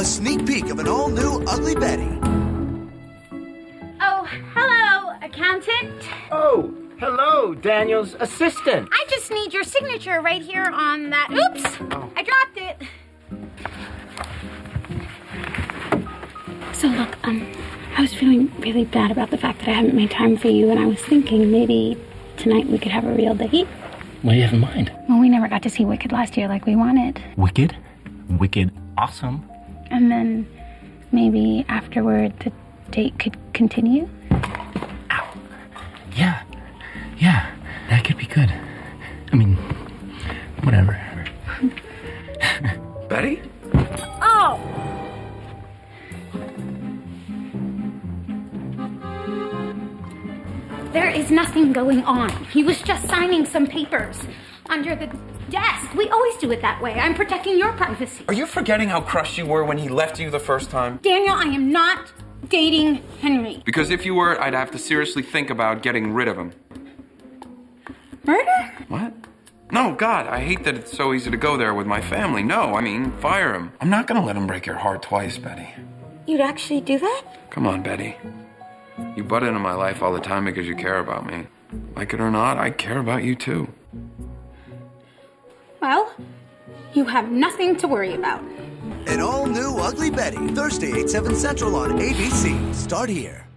a sneak peek of an all-new Ugly Betty. Oh, hello, accountant. Oh, hello, Daniel's assistant. I just need your signature right here on that. Oops, oh. I dropped it. So look, I was feeling really bad about the fact that I haven't made time for you, and I was thinking maybe tonight we could have a real date. What do you have in mind? Well, we never got to see Wicked last year like we wanted. Wicked? Wicked awesome. And then maybe afterward the date could continue? Ow. Yeah. Yeah. That could be good. I mean, whatever. Betty? Oh! There is nothing going on. He was just signing some papers under the desk. We always do it that way. I'm protecting your privacy. Are you forgetting how crushed you were when he left you the first time? Daniel, I am not dating Henry. Because if you were, I'd have to seriously think about getting rid of him. Murder? What? No, God, I hate that it's so easy to go there with my family. No, I mean, fire him. I'm not gonna let him break your heart twice, Betty. You'd actually do that? Come on, Betty. You butt into my life all the time because you care about me. Like it or not, I care about you too. Well, you have nothing to worry about. An all-new Ugly Betty, Thursday, 8/7 Central on ABC. Start here.